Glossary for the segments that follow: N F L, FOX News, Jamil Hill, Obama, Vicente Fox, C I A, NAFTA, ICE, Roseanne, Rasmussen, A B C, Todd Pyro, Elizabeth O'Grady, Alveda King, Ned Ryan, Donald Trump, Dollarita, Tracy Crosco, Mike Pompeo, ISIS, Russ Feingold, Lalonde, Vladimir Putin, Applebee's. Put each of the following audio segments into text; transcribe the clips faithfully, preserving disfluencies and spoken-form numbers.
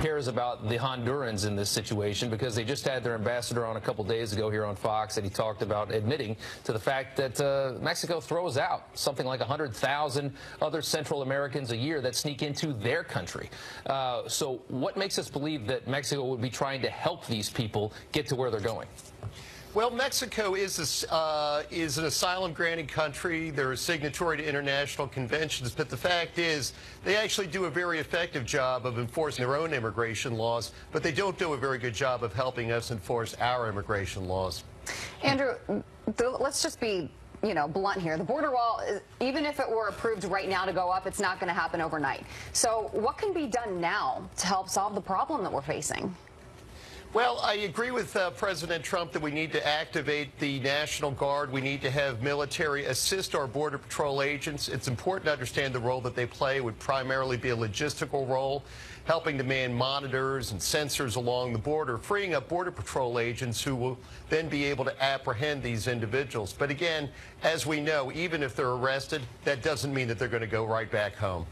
cares about the Hondurans in this situation, because they just had their ambassador on a couple days ago here on Fox, and he talked about admitting to the fact that uh, Mexico throws out something like one hundred thousand other Central Americans a year that sneak into their country. Uh, so what makes us believe that Mexico would be trying to help these people get to where they're going? Well, Mexico is, a, uh, is an asylum-granting country. They're a signatory to international conventions. But the fact is, they actually do a very effective job of enforcing their own immigration laws, but they don't do a very good job of helping us enforce our immigration laws. Andrew, let's just be, you know, blunt here. The border wall, even if it were approved right now to go up, it's not going to happen overnight. So what can be done now to help solve the problem that we're facing? Well, I agree with uh, President Trump that we need to activate the National Guard. We need to have military assist our Border Patrol agents. It's important to understand the role that they play. It would primarily be a logistical role, helping to man monitors and sensors along the border, freeing up Border Patrol agents who will then be able to apprehend these individuals. But again, as we know, even if they're arrested, that doesn't mean that they're going to go right back home.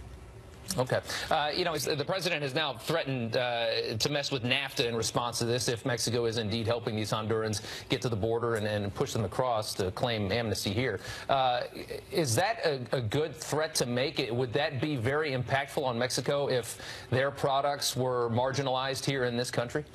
Okay. Uh, you know, the president has now threatened uh, to mess with NAFTA in response to this if Mexico is indeed helping these Hondurans get to the border and, and push them across to claim amnesty here. Uh, is that a, a good threat to make? It, would that be very impactful on Mexico if their products were marginalized here in this country?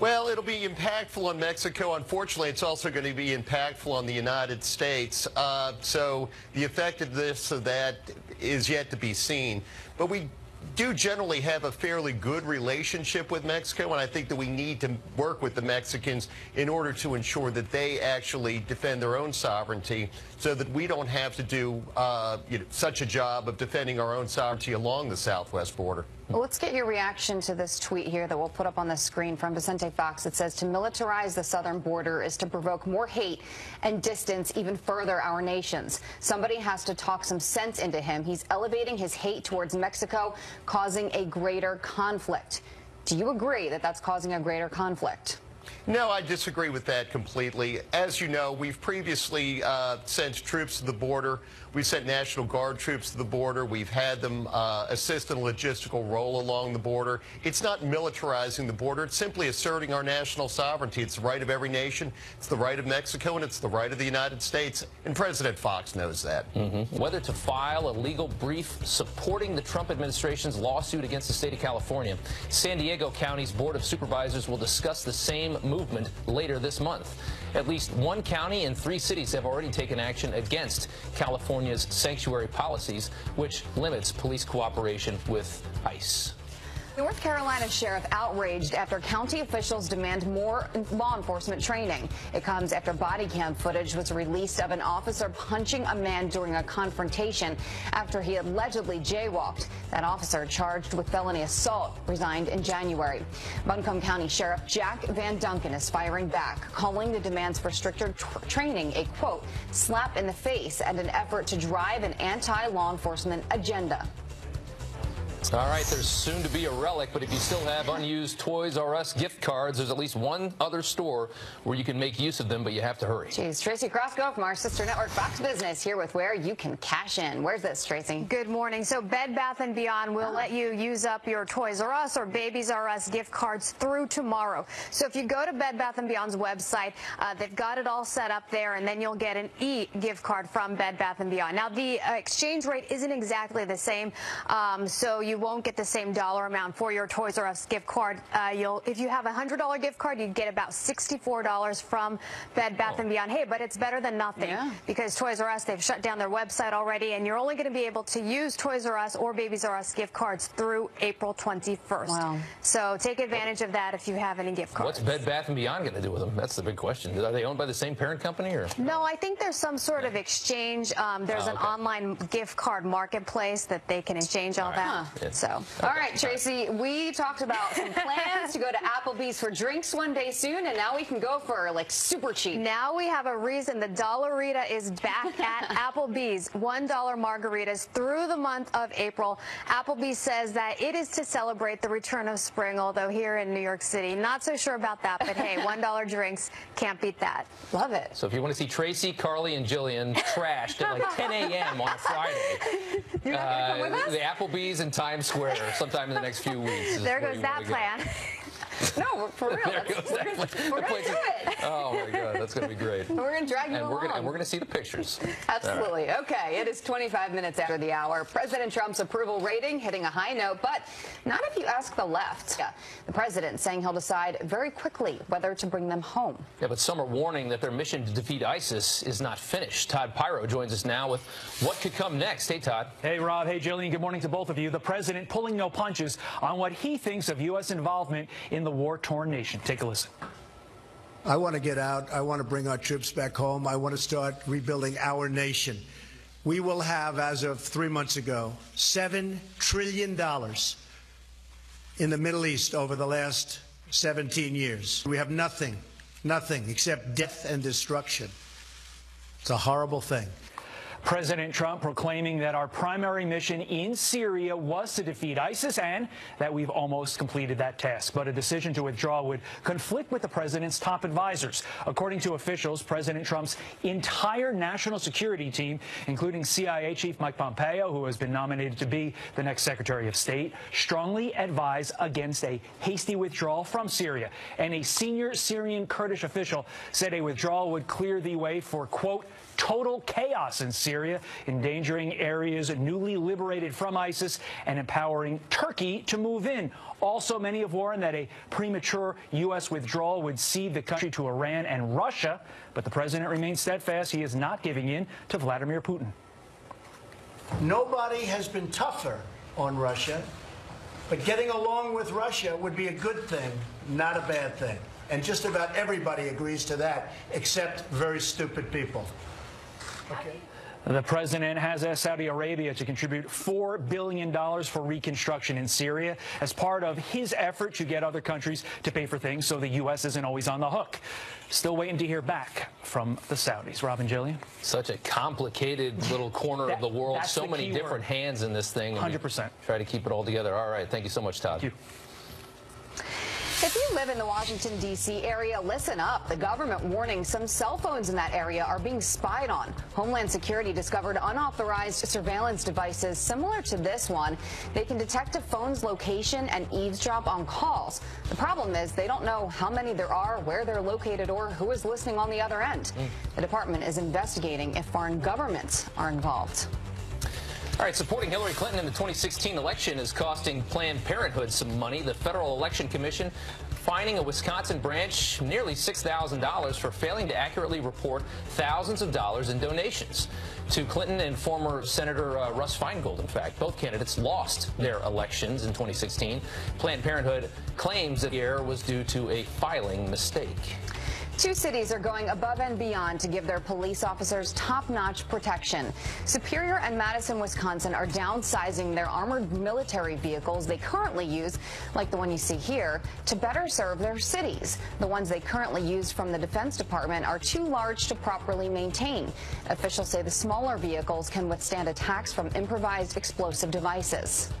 Well, it'll be impactful on Mexico. Unfortunately, it's also going to be impactful on the United States. Uh, so the effectiveness of that is yet to be seen. But we do generally have a fairly good relationship with Mexico, and I think that we need to work with the Mexicans in order to ensure that they actually defend their own sovereignty so that we don't have to do uh, you know, such a job of defending our own sovereignty along the southwest border. Well, let's get your reaction to this tweet here that we'll put up on the screen from Vicente Fox. It says, to militarize the southern border is to provoke more hate and distance even further our nations. Somebody has to talk some sense into him. He's elevating his hate towards Mexico, causing a greater conflict. Do you agree that that's causing a greater conflict? No, I disagree with that completely. As you know, we've previously uh, sent troops to the border. We've sent National Guard troops to the border. We've had them uh, assist in a logistical role along the border. It's not militarizing the border. It's simply asserting our national sovereignty. It's the right of every nation. It's the right of Mexico, and it's the right of the United States. And President Fox knows that. Mm-hmm. Whether to file a legal brief supporting the Trump administration's lawsuit against the state of California, San Diego County's Board of Supervisors will discuss the same movement later this month. At least one county and three cities have already taken action against California's sanctuary policies, which limits police cooperation with ICE. North Carolina sheriff outraged after county officials demand more law enforcement training. It comes after body cam footage was released of an officer punching a man during a confrontation after he allegedly jaywalked. That officer, charged with felony assault, resigned in January. Buncombe County Sheriff Jack Van Duncan is firing back, calling the demands for stricter training a, quote, slap in the face and an effort to drive an anti-law enforcement agenda. All right, there's soon to be a relic, but if you still have unused Toys R Us gift cards, there's at least one other store where you can make use of them, but you have to hurry. Geez, Tracy Crosco from our sister network Fox Business here with where you can cash in. Where's this, Tracy? Good morning. So Bed Bath and Beyond will let you use up your Toys R Us or Babies R Us gift cards through tomorrow. So if you go to Bed Bath and Beyond's website, uh, they've got it all set up there, and then you'll get an e-gift card from Bed Bath and Beyond. Now, the uh, exchange rate isn't exactly the same, um, so you You won't get the same dollar amount for your Toys R Us gift card. Uh, you'll, if you have a one hundred dollar gift card, you get about sixty-four dollars from Bed Bath oh. and Beyond. Hey, but it's better than nothing, yeah, because Toys R Us, they've shut down their website already, and you're only going to be able to use Toys R Us or Babies R Us gift cards through April twenty-first. Wow. So take advantage of that if you have any gift cards. What's Bed Bath and Beyond going to do with them? That's the big question. Are they owned by the same parent company? Or no, I think there's some sort of exchange. Um, there's oh, okay. an online gift card marketplace that they can exchange all, all right. that. Huh. So, okay. All right, Tracy, we talked about some plans to go to Applebee's for drinks one day soon, and now we can go for, like, super cheap. Now we have a reason. The Dollarita is back at Applebee's. one dollar margaritas through the month of April. Applebee's says that it is to celebrate the return of spring, although here in New York City, not so sure about that, but hey, one dollar drinks, can't beat that. Love it. So if you want to see Tracy, Carly, and Jillian trashed at, like, ten A M on a Friday, You're not gonna come with us? The Applebee's and Times Times Square sometime in the next few weeks. There goes that plan. No, for real. There goes we're that plan. We're going to do it. Oh, my God. That's going to be great. We're going to drag you and along. We're gonna, and we're going to see the pictures. Absolutely. Right. Okay. It is twenty-five minutes after the hour. President Trump's approval rating hitting a high note, but not if you ask the left. Yeah. The president saying he'll decide very quickly whether to bring them home. Yeah, but some are warning that their mission to defeat ISIS is not finished. Todd Pyro joins us now with what could come next. Hey, Todd. Hey, Rob. Hey, Jillian. Good morning to both of you. The president pulling no punches on what he thinks of U S involvement in the war-torn nation. Take a listen. I want to get out. I want to bring our troops back home. I want to start rebuilding our nation. We will have, as of three months ago, seven trillion dollars in the Middle East over the last seventeen years. We have nothing, nothing except death and destruction. It's a horrible thing. President Trump proclaiming that our primary mission in Syria was to defeat ISIS and that we've almost completed that task. But a decision to withdraw would conflict with the president's top advisors. According to officials, President Trump's entire national security team, including C I A Chief Mike Pompeo, who has been nominated to be the next Secretary of State, strongly advise against a hasty withdrawal from Syria. And a senior Syrian Kurdish official said a withdrawal would clear the way for, quote, total chaos in Syria, endangering areas newly liberated from ISIS and empowering Turkey to move in. Also, many have warned that a premature U S withdrawal would cede the country to Iran and Russia, but the president remains steadfast. He is not giving in to Vladimir Putin. Nobody has been tougher on Russia, but getting along with Russia would be a good thing, not a bad thing. And just about everybody agrees to that, except very stupid people. Okay. The president has asked Saudi Arabia to contribute four billion dollars for reconstruction in Syria as part of his effort to get other countries to pay for things so the U S isn't always on the hook. Still waiting to hear back from the Saudis. Rob and Jillian? Such a complicated little corner that, of the world. So the many different word. hands in this thing. one hundred percent. Try to keep it all together. All right. Thank you so much, Todd. Thank you. If you live in the Washington, D C area, listen up. The government warning some cell phones in that area are being spied on. Homeland Security discovered unauthorized surveillance devices similar to this one. They can detect a phone's location and eavesdrop on calls. The problem is they don't know how many there are, where they're located, or who is listening on the other end. The department is investigating if foreign governments are involved. All right, supporting Hillary Clinton in the twenty sixteen election is costing Planned Parenthood some money. The Federal Election Commission fining a Wisconsin branch nearly six thousand dollars for failing to accurately report thousands of dollars in donations to Clinton and former Senator uh, Russ Feingold. In fact, both candidates lost their elections in twenty sixteen. Planned Parenthood claims that the error was due to a filing mistake. Two cities are going above and beyond to give their police officers top-notch protection. Superior and Madison, Wisconsin are downsizing their armored military vehicles they currently use, like the one you see here, to better serve their cities. The ones they currently use from the Defense Department are too large to properly maintain. Officials say the smaller vehicles can withstand attacks from improvised explosive devices.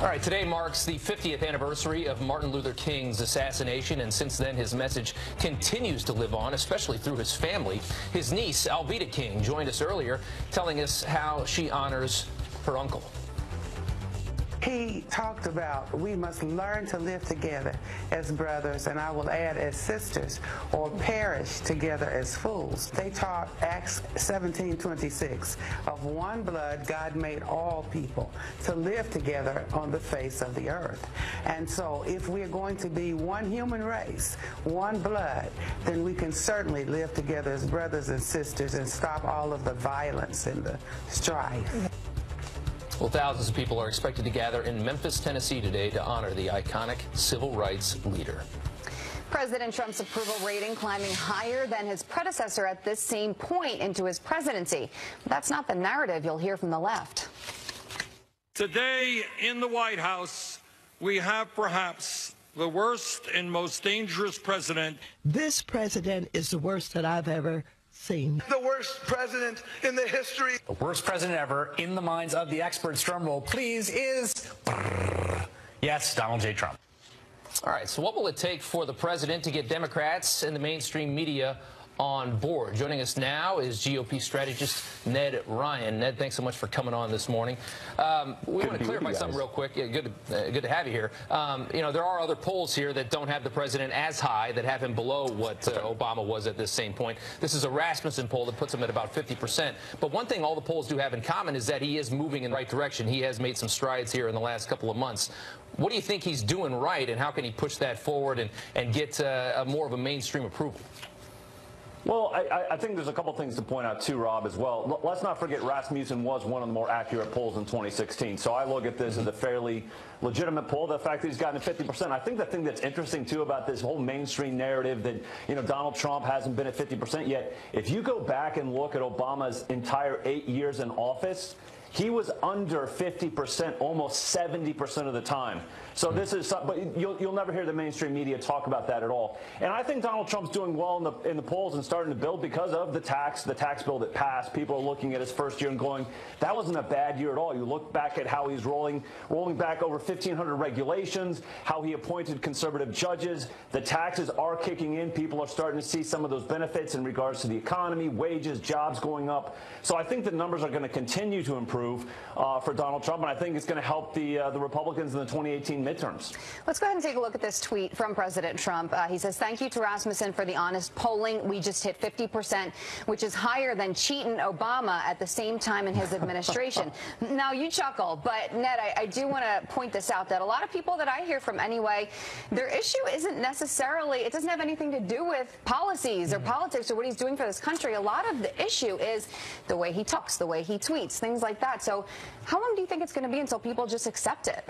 All right, today marks the fiftieth anniversary of Martin Luther King's assassination, and since then his message continues to live on, especially through his family. His niece, Alveda King, joined us earlier, telling us how she honors her uncle. He talked about we must learn to live together as brothers, and I will add as sisters, or perish together as fools. They taught Acts seventeen twenty-six, of one blood God made all people to live together on the face of the earth. And so if we're going to be one human race, one blood, then we can certainly live together as brothers and sisters and stop all of the violence and the strife. Well, thousands of people are expected to gather in Memphis, Tennessee today to honor the iconic civil rights leader. President Trump's approval rating climbing higher than his predecessor at this same point into his presidency. But that's not the narrative you'll hear from the left. Today in the White House, we have perhaps the worst and most dangerous president. This president is the worst that I've ever seen. The worst president in the history. The worst president ever, in the minds of the experts, drum roll please, is... yes, Donald J. Trump. All right, so what will it take for the president to get Democrats and the mainstream media on board. Joining us now is G O P strategist Ned Ryan. Ned, thanks so much for coming on this morning. Um, we want to clarify something real quick. Yeah, good, uh, good to have you here. Um, you know, there are other polls here that don't have the president as high, that have him below what uh, Obama was at this same point. This is a Rasmussen poll that puts him at about fifty percent. But one thing all the polls do have in common is that he is moving in the right direction. He has made some strides here in the last couple of months. What do you think he's doing right, and how can he push that forward and, and get uh, a more of a mainstream approval? Well, I, I think there's a couple things to point out, too, Rob, as well. Let's not forget Rasmussen was one of the more accurate polls in twenty sixteen. So I look at this as a fairly legitimate poll. The fact that he's gotten to fifty percent. I think the thing that's interesting, too, about this whole mainstream narrative that, you know, Donald Trump hasn't been at fifty percent yet. If you go back and look at Obama's entire eight years in office, he was under fifty percent, almost seventy percent of the time. So this is, but you'll, you'll never hear the mainstream media talk about that at all. And I think Donald Trump's doing well in the, in the polls and starting to build because of the tax, the tax bill that passed. People are looking at his first year and going, that wasn't a bad year at all. You look back at how he's rolling, rolling back over fifteen hundred regulations, how he appointed conservative judges. The taxes are kicking in. People are starting to see some of those benefits in regards to the economy, wages, jobs going up. So I think the numbers are going to continue to improve Uh, for Donald Trump, and I think it's going to help the uh, the Republicans in the twenty eighteen midterms. Let's go ahead and take a look at this tweet from President Trump. Uh, he says, "Thank you to Rasmussen for the honest polling. We just hit fifty percent, which is higher than cheating Obama at the same time in his administration." Now you chuckle, but Ned, I, I do want to point this out that a lot of people that I hear from anyway, their issue isn't necessarily, it doesn't have anything to do with policies or politics or what he's doing for this country. A lot of the issue is the way he talks, the way he tweets, things like that. So how long do you think it's going to be until people just accept it?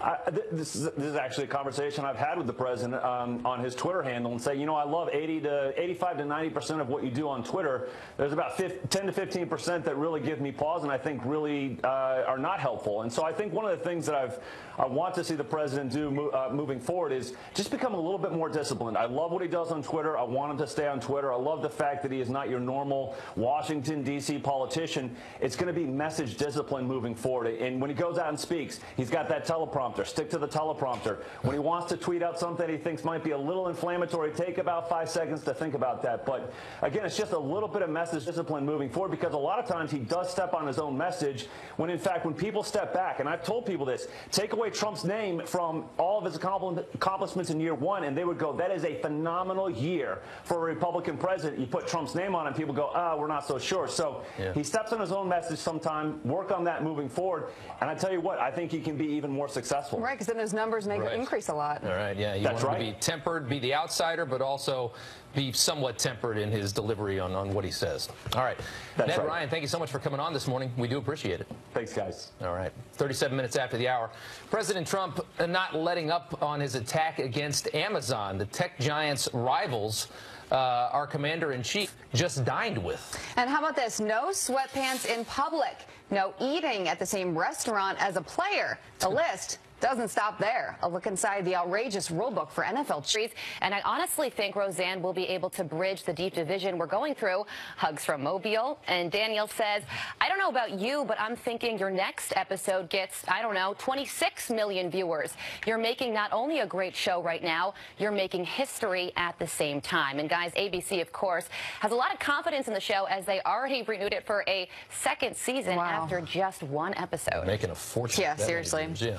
I, this, is, this is actually a conversation I've had with the president um, on his Twitter handle, and say, you know, I love eighty to eighty-five to ninety percent of what you do on Twitter. There's about fifteen, ten to fifteen percent that really give me pause, and I think really uh, are not helpful. And so I think one of the things that I've I want to see the president do mo uh, moving forward is just become a little bit more disciplined. I love what he does on Twitter. I want him to stay on Twitter. I love the fact that he is not your normal Washington D C politician. It's going to be message discipline moving forward. And when he goes out and speaks, he's got that teleprompter. Stick to the teleprompter. When he wants to tweet out something he thinks might be a little inflammatory, take about five seconds to think about that. But again, it's just a little bit of message discipline moving forward, because a lot of times he does step on his own message, when in fact, when people step back, and I've told people this, take away Trump's name from all of his accomplishments in year one, and they would go, that is a phenomenal year for a Republican president. You put Trump's name on it, and people go, ah, oh, we're not so sure. So yeah. He steps on his own message sometime, work on that moving forward. And I tell you what, I think he can be even more successful. Right, because then those numbers make right. it increase a lot. All right, yeah, you That's want him right. to be tempered, be the outsider, but also be somewhat tempered in his delivery on, on what he says. All right, That's Ned right. Ryan, thank you so much for coming on this morning. We do appreciate it. Thanks, guys. All right, thirty-seven minutes after the hour. President Trump not letting up on his attack against Amazon, the tech giant's rivals. Uh, our commander-in-chief just dined with. And how about this? No sweatpants in public. No eating at the same restaurant as a player. The list doesn't stop there. A look inside the outrageous rulebook for N F L trees. And I honestly think Roseanne will be able to bridge the deep division we're going through. Hugs from Mobile. And Daniel says, I don't know about you, but I'm thinking your next episode gets, I don't know, twenty-six million viewers. You're making not only a great show right now, you're making history at the same time. And guys, A B C, of course, has a lot of confidence in the show, as they already renewed it for a second season wow. after just one episode. Making a fortune. Yeah, that seriously. Means, yeah.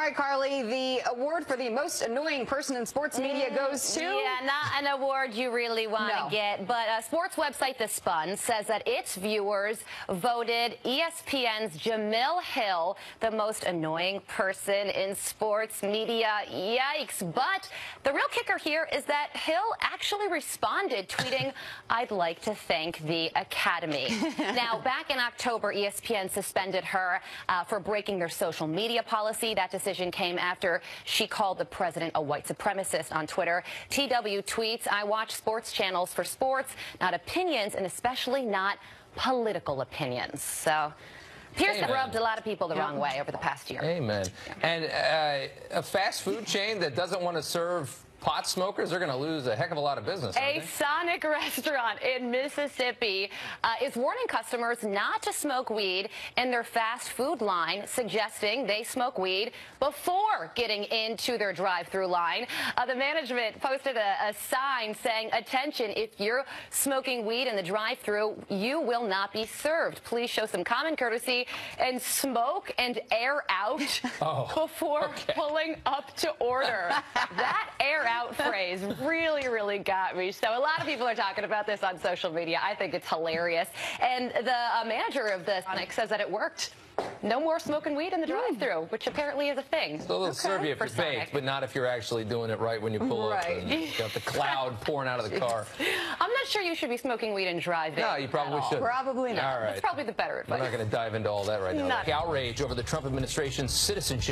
All right, Carly, the award for the most annoying person in sports media goes to... Yeah, not an award you really want to no. get, but a sports website, The Spun, says that its viewers voted E S P N's Jamil Hill the most annoying person in sports media. Yikes. But the real kicker here is that Hill actually responded, tweeting, I'd like to thank the Academy. Now, back in October, E S P N suspended her uh, for breaking their social media policy. That decision came after she called the president a white supremacist on Twitter. T W tweets, I watch sports channels for sports, not opinions, and especially not political opinions. So Pierce rubbed a lot of people the yeah. wrong way over the past year. Amen. Yeah. And uh, a fast food chain that doesn't want to serve pot smokers, they're going to lose a heck of a lot of business. A Sonic restaurant in Mississippi uh, is warning customers not to smoke weed in their fast food line, suggesting they smoke weed before getting into their drive-through line. Uh, the management posted a, a sign saying, "Attention, if you're smoking weed in the drive-through, you will not be served. Please show some common courtesy and smoke and air out oh, before okay. pulling up to order." That air out phrase really, really got me. So a lot of people are talking about this on social media. I think it's hilarious. And the uh, manager of the Sonic says that it worked. No more smoking weed in the drive-through, which apparently is a thing. So they'll serve you if you're baked, but not if you're actually doing it right when you pull right. up and you've got the cloud pouring out of the car. I'm not sure you should be smoking weed and driving. No, you probably should. Probably not. All right. That's probably the better advice. We're not going to dive into all that right now. Like outrage over the Trump administration's citizenship